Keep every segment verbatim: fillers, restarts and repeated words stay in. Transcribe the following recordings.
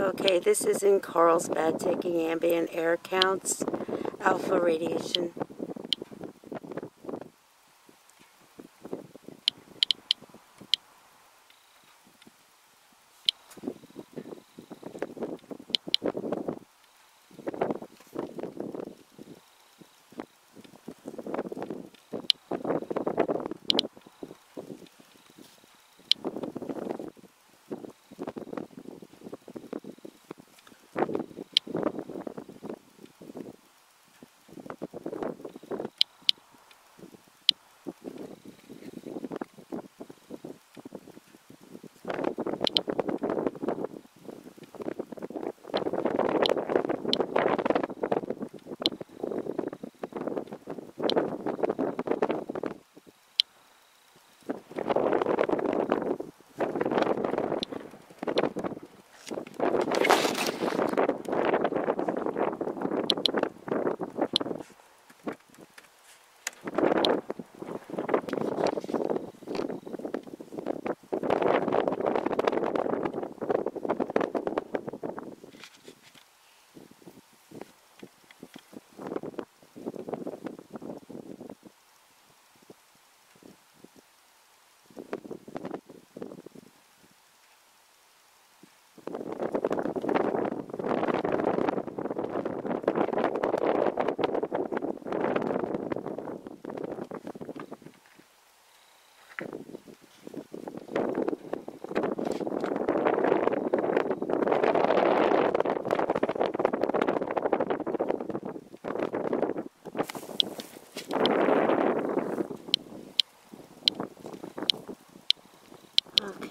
Okay, this is in Carlsbad, taking ambient air counts, alpha radiation.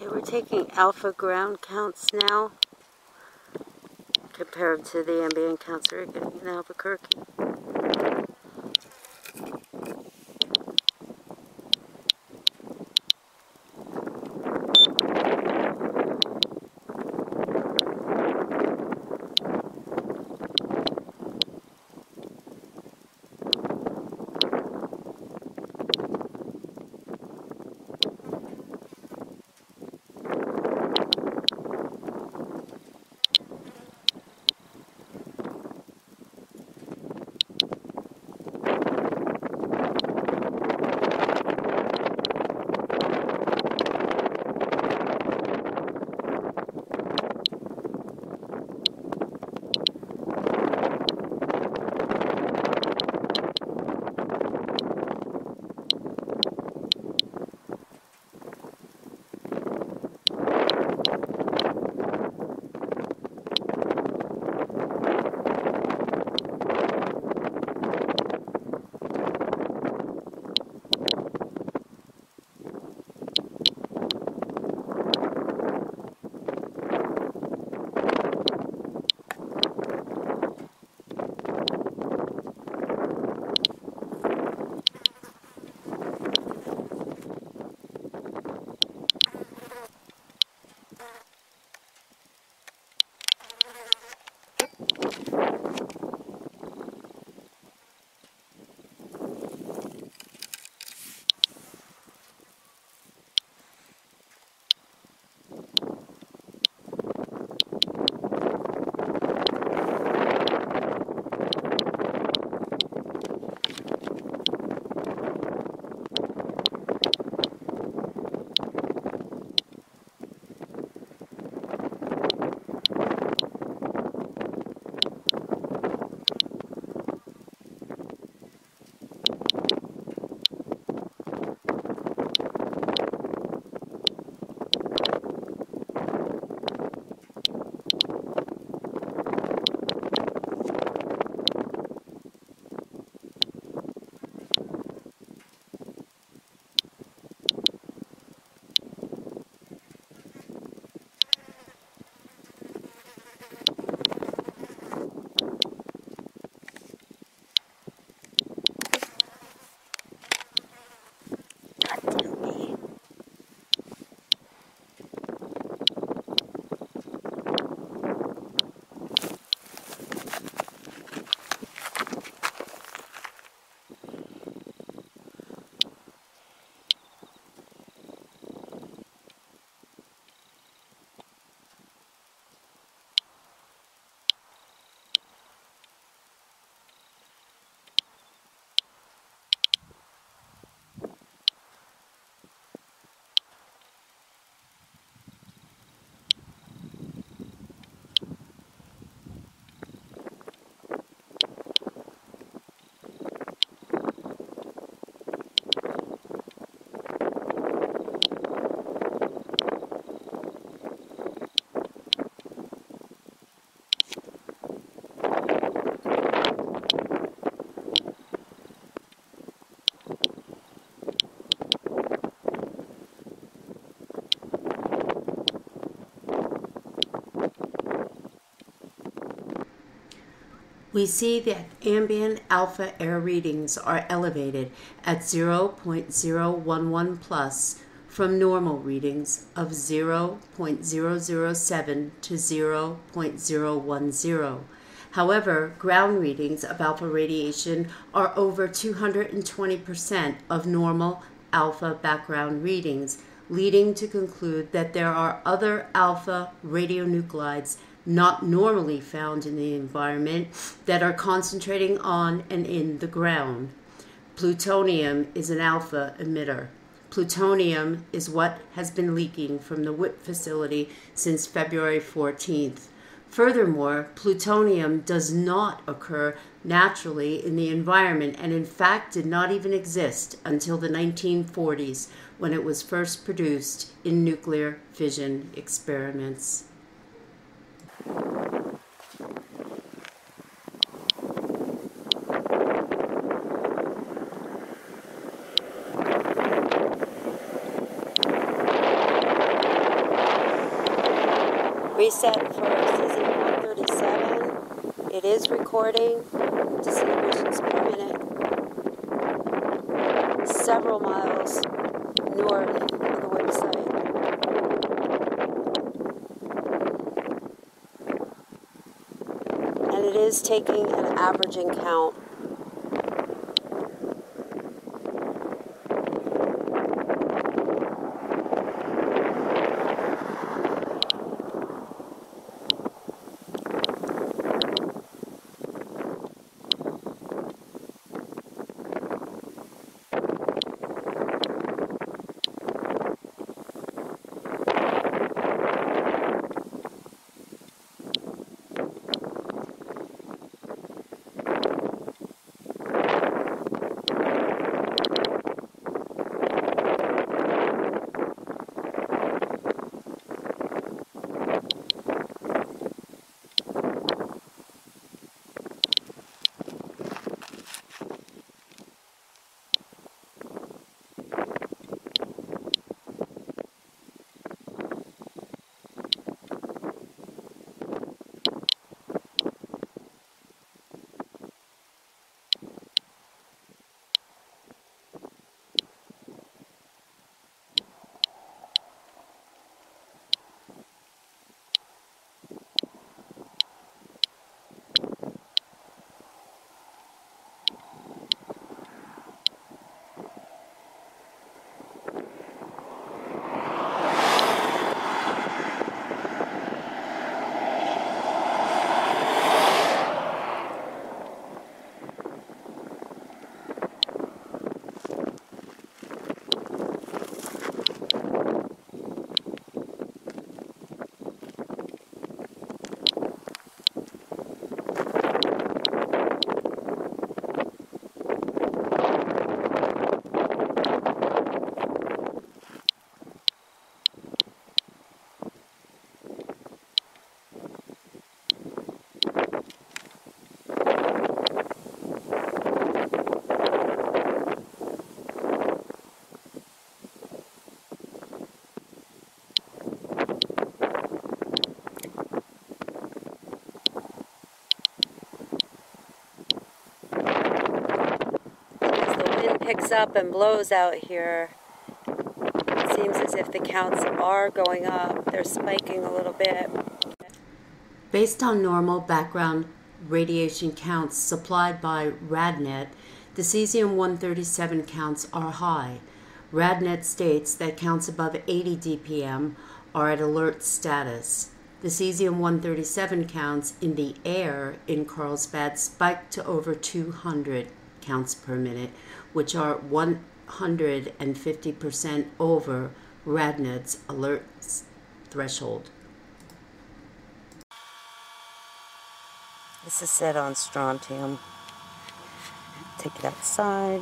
We're taking alpha ground counts now, compared to the ambient counts we're getting in Albuquerque. we see that ambient alpha air readings are elevated at zero point zero one one plus from normal readings of zero point zero zero seven to zero point zero one zero. However, ground readings of alpha radiation are over two hundred twenty percent of normal alpha background readings, leading to conclude that there are other alpha radionuclides not normally found in the environment that are concentrating on and in the ground. Plutonium is an alpha emitter. Plutonium is what has been leaking from the WIPP facility since February fourteenth. Furthermore, plutonium does not occur naturally in the environment and in fact did not even exist until the nineteen forties when it was first produced in nuclear fission experiments. Reset for cesium one thirty-seven. It is recording. Disintegrations per minute. Several miles north of the website. And it is taking an averaging count. Picks up and blows out here. It seems as if the counts are going up. They're spiking a little bit. Based on normal background radiation counts supplied by RadNet, the cesium one thirty-seven counts are high. RadNet states that counts above eighty D P M are at alert status. The cesium one thirty-seven counts in the air in Carlsbad spiked to over two hundred counts per minute, which are one hundred fifty percent over RadNet's alert threshold. This is set on strontium. Take it outside.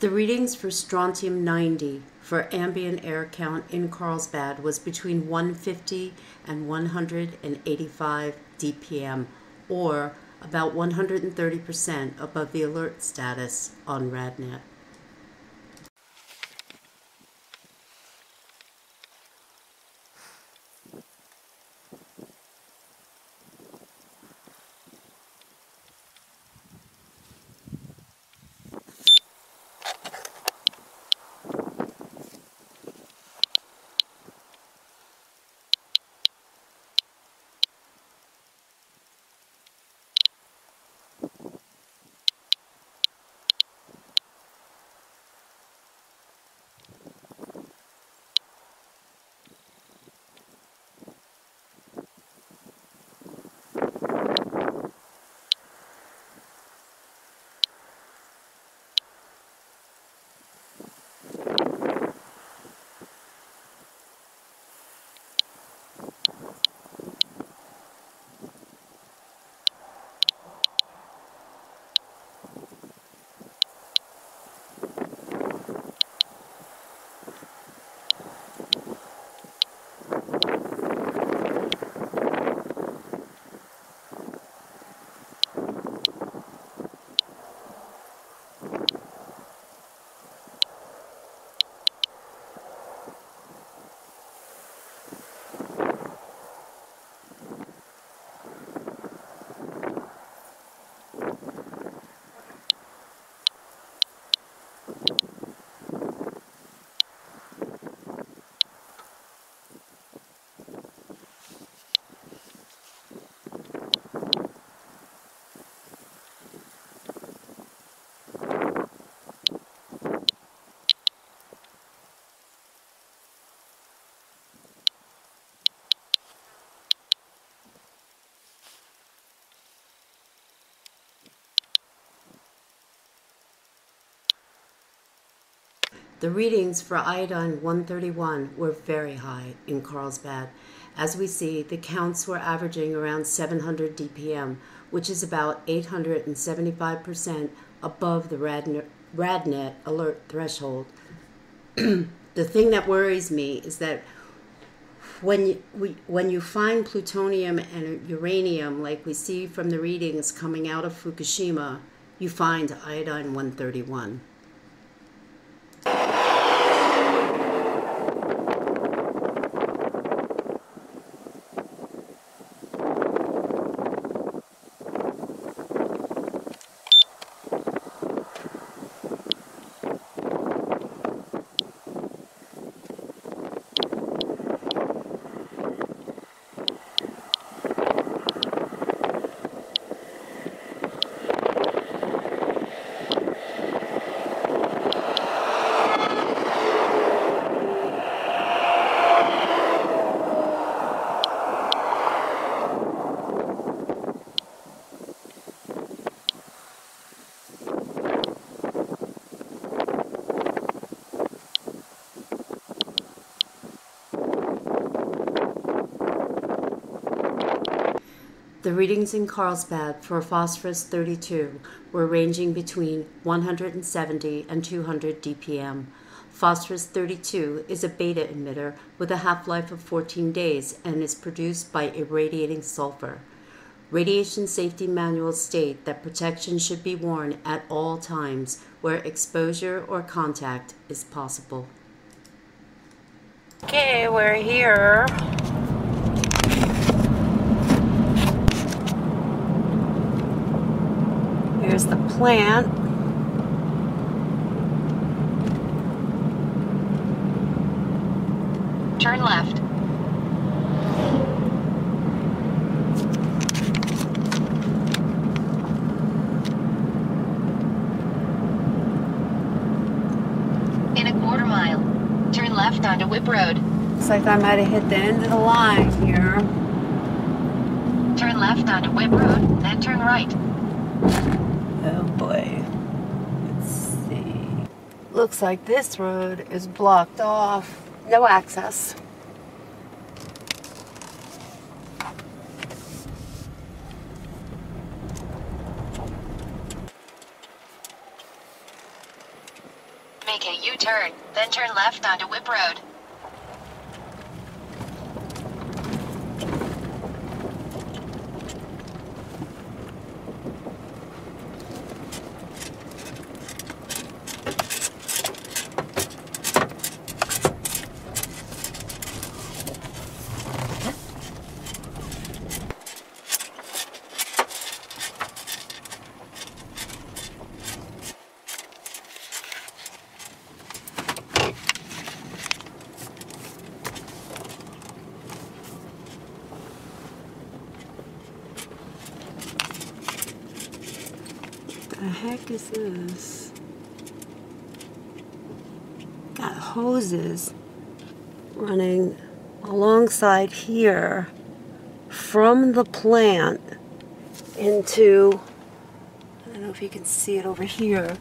The readings for strontium ninety for ambient air count in Carlsbad was between one fifty and one eighty-five D P M, or about one hundred thirty percent above the alert status on RadNet. The readings for iodine one thirty-one were very high in Carlsbad. As we see, the counts were averaging around seven hundred D P M, which is about eight hundred seventy-five percent above the RadNet alert threshold. The thing that worries me is that when you, we, when you find plutonium and uranium, like we see from the readings coming out of Fukushima, you find iodine one thirty-one. The readings in Carlsbad for phosphorus thirty-two were ranging between one seventy and two hundred D P M. Phosphorus thirty-two is a beta emitter with a half-life of fourteen days and is produced by irradiating sulfur. Radiation safety manuals state that protection should be worn at all times where exposure or contact is possible. Okay, we're here. Here's the plant. Turn left. In a quarter mile, turn left onto W I P P Road. Looks like I might have hit the end of the line here. Turn left onto W I P P Road, then turn right. Oh boy, let's see. Looks like this road is blocked off. No access. turn, then turn left onto WIPP Road. Is this? Got hoses running alongside here from the plant into, I don't know if you can see it over here,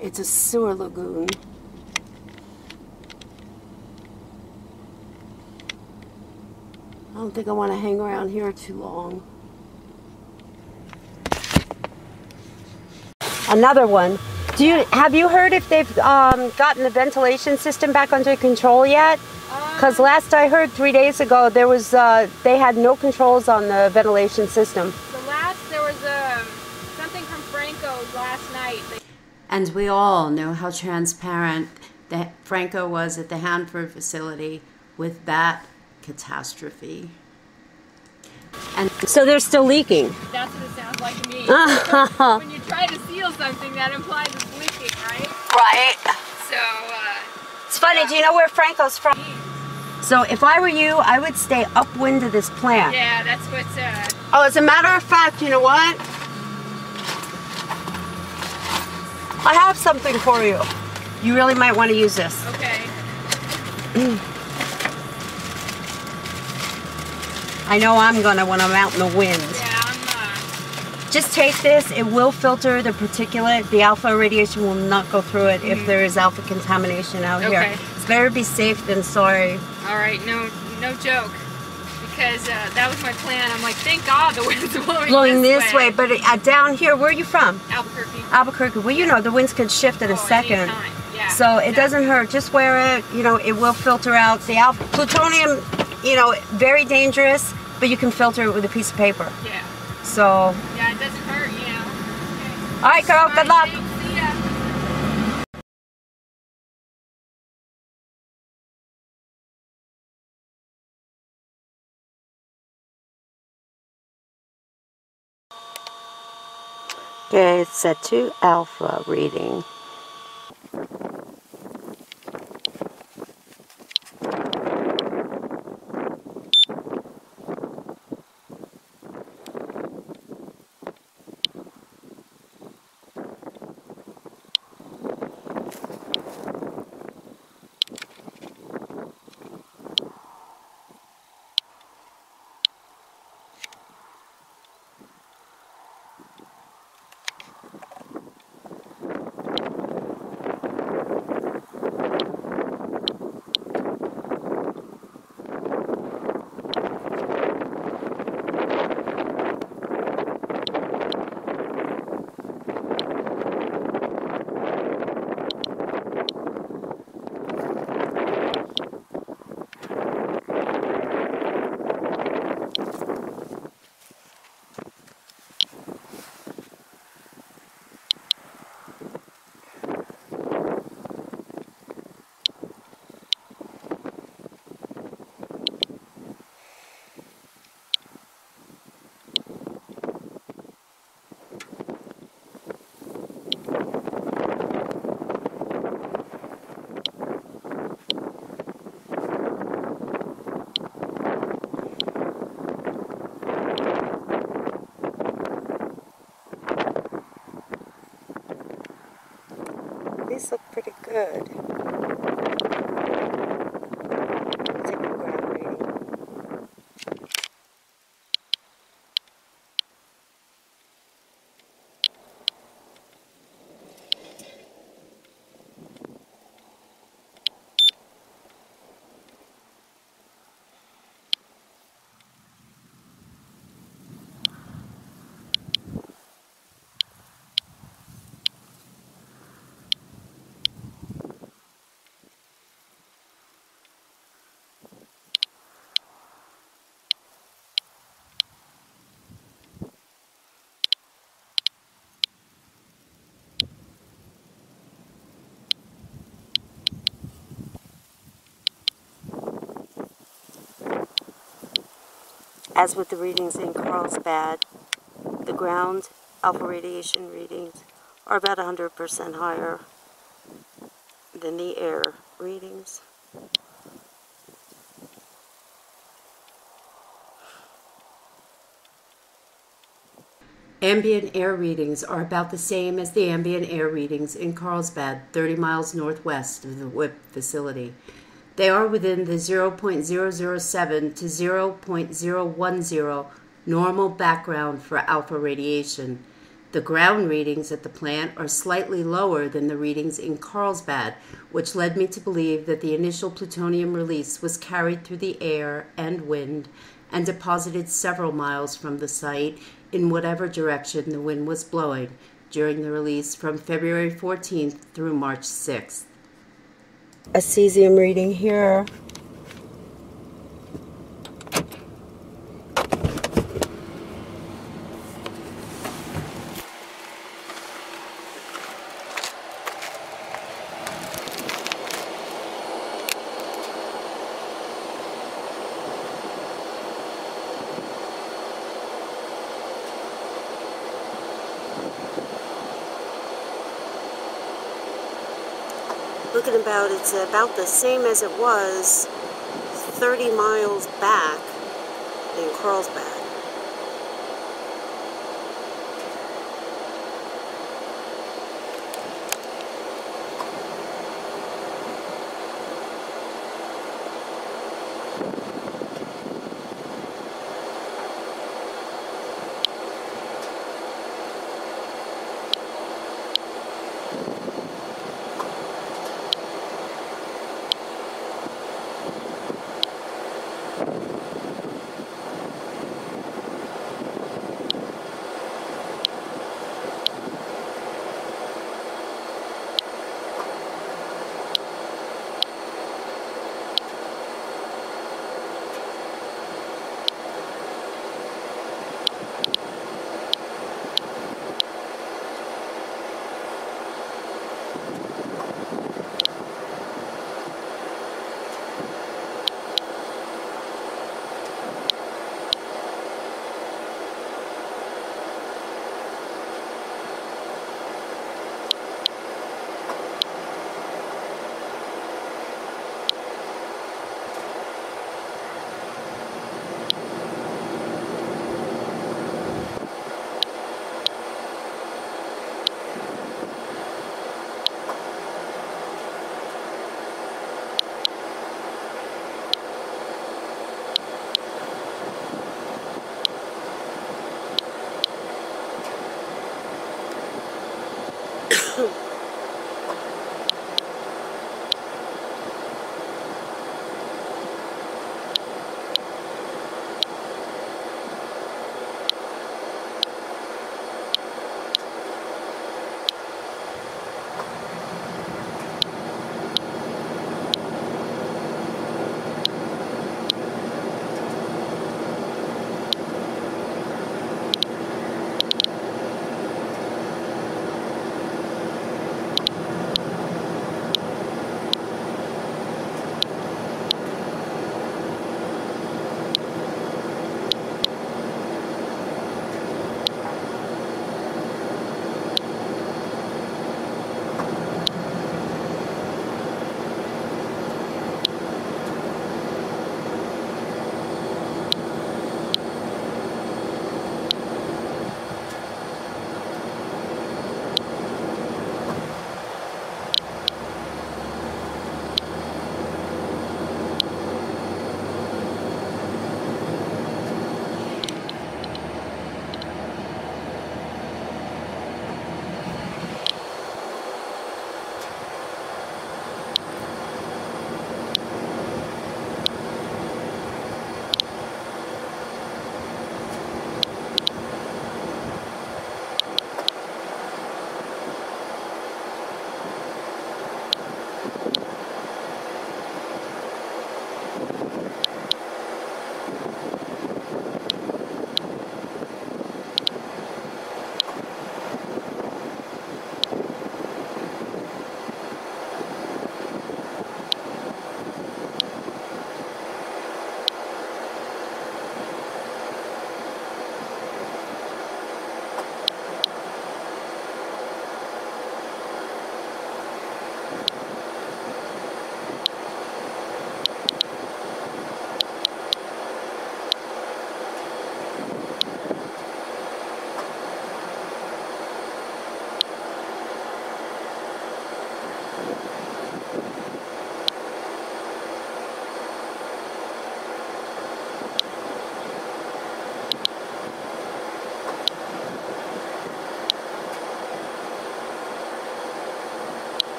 it's a sewer lagoon. I don't think I want to hang around here too long. Another one. Do you have you heard if they've um, gotten the ventilation system back under control yet? Because last I heard three days ago, there was uh, they had no controls on the ventilation system. The last there was um, something from Franco's last night. And we all know how transparent that Franco was at the Hanford facility with that catastrophe. And so they're still leaking. That's what it sounds like to me. When you try to seal something, that implies it's leaking, right? Right. So, uh... It's funny, yeah. Do you know where Franco's from? So if I were you, I would stay upwind of this plant. Yeah, that's what's, uh... Oh, as a matter of fact, you know what? I have something for you. You really might want to use this. Okay. I know I'm gonna when I'm out in the wind. Yeah, I'm not. Just take this, it will filter the particulate. The alpha radiation will not go through it mm-hmm. if there is alpha contamination out okay. here. It's better be safe than sorry. Alright, no no joke. Because uh, that was my plan. I'm like, thank God the wind's blowing, blowing this, this way. way. But uh, down here, where are you from? Albuquerque. Albuquerque. Well, you know, the winds could shift in oh, a second. Yeah, so it no. doesn't hurt. Just wear it. You know, it will filter out the alpha. Plutonium, you know, very dangerous. But you can filter it with a piece of paper. Yeah. So. Yeah, it doesn't hurt, you know. Okay. All right, girl. Good luck. See ya. Okay, it's a two alpha reading. These look pretty good. As with the readings in Carlsbad, the ground alpha radiation readings are about one hundred percent higher than the air readings. Ambient air readings are about the same as the ambient air readings in Carlsbad, thirty miles northwest of the WIPP facility. They are within the zero point zero zero seven to zero point zero one zero normal background for alpha radiation. The ground readings at the plant are slightly lower than the readings in Carlsbad, which led me to believe that the initial plutonium release was carried through the air and wind and deposited several miles from the site in whatever direction the wind was blowing during the release from February fourteenth through March sixth. A cesium reading here. Looking about, it's about the same as it was thirty miles back in Carlsbad.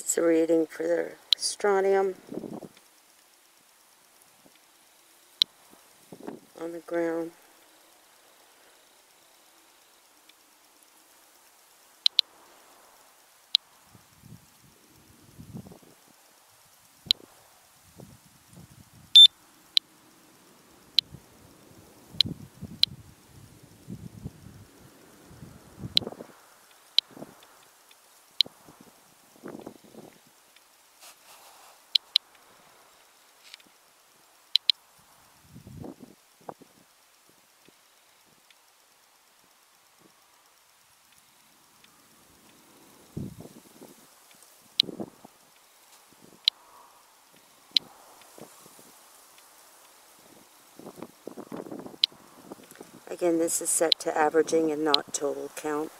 This is a reading for the strontium on the ground. Again, this is set to averaging and not total count.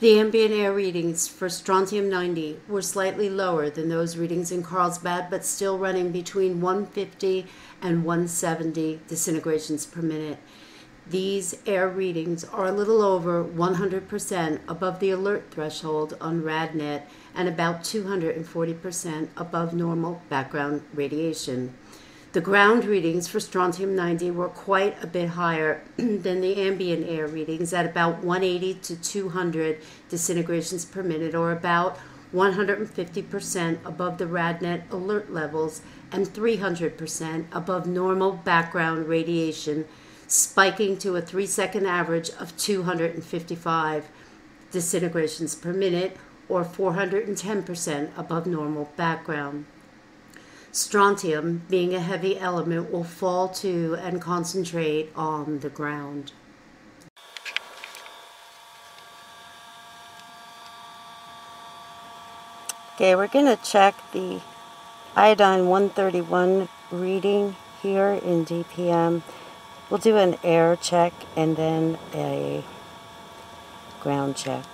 The ambient air readings for strontium ninety were slightly lower than those readings in Carlsbad, but still running between one fifty and one seventy disintegrations per minute. These air readings are a little over one hundred percent above the alert threshold on RadNet and about two hundred forty percent above normal background radiation. The ground readings for strontium ninety were quite a bit higher than the ambient air readings at about one eighty to two hundred disintegrations per minute, or about one hundred fifty percent above the RadNet alert levels and three hundred percent above normal background radiation, spiking to a three-second average of two hundred fifty-five disintegrations per minute, or four hundred ten percent above normal background. Strontium, being a heavy element, will fall to and concentrate on the ground. Okay, we're going to check the iodine one thirty-one reading here in D P M. We'll do an air check and then a ground check.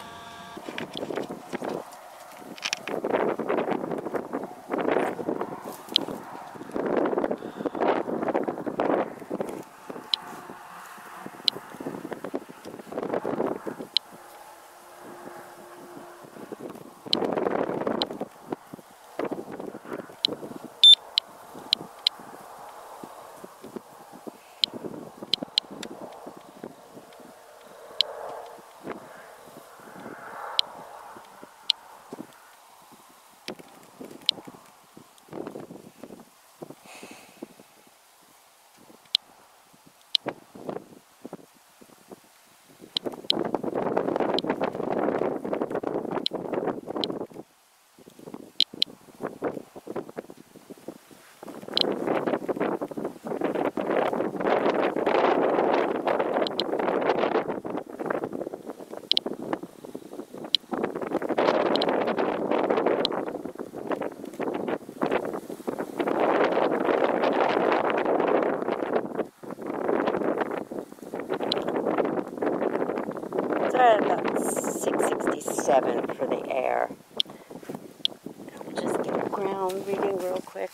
seven for the air. I'll just get a ground reading real quick.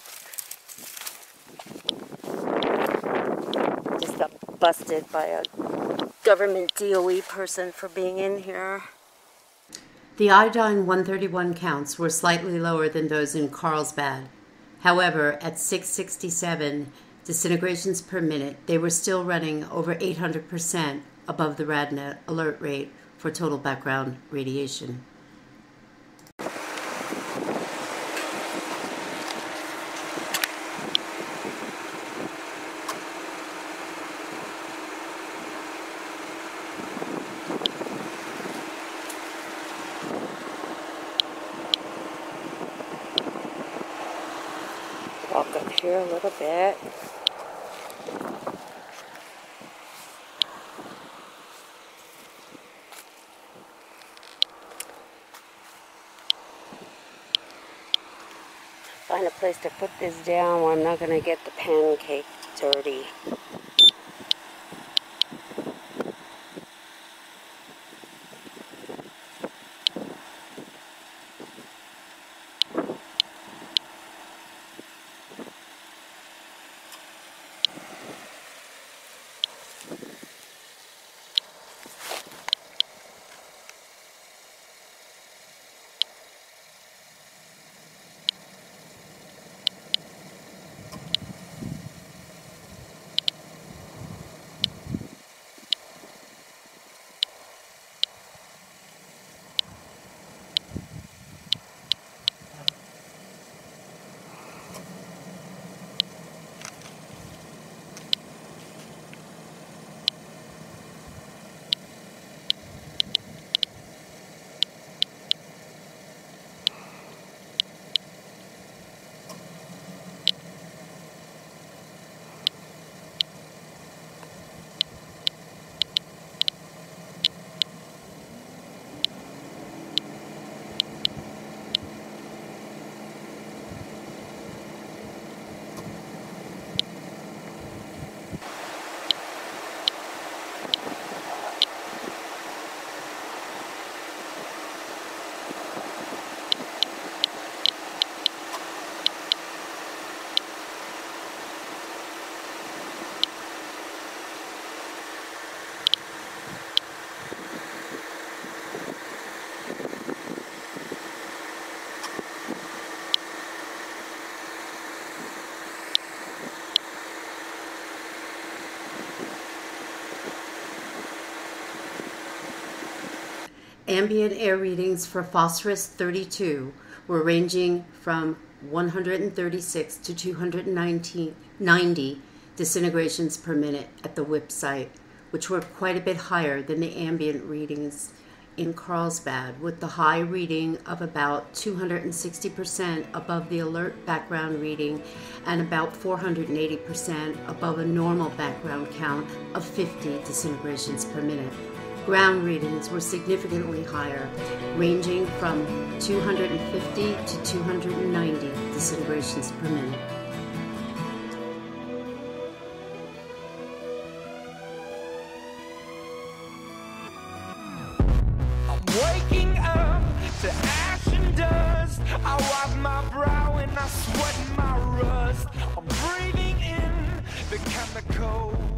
Just got busted by a government D O E person for being in here. The iodine one thirty-one counts were slightly lower than those in Carlsbad. However, at six sixty-seven disintegrations per minute, they were still running over eight hundred percent above the RadNet alert rate for total background radiation. Walk up here a little bit. Find a place to put this down where I'm not going to get the pancake dirty. Ambient air readings for phosphorus thirty-two were ranging from one hundred thirty-six to two hundred ninety disintegrations per minute at the WIPP site, which were quite a bit higher than the ambient readings in Carlsbad, with the high reading of about two hundred sixty percent above the alert background reading and about four hundred eighty percent above a normal background count of fifty disintegrations per minute. Ground readings were significantly higher, ranging from two hundred fifty to two hundred ninety disintegrations per minute. I'm waking up to ash and dust. I wipe my brow and I sweat my rust. I'm breathing in the chemicals.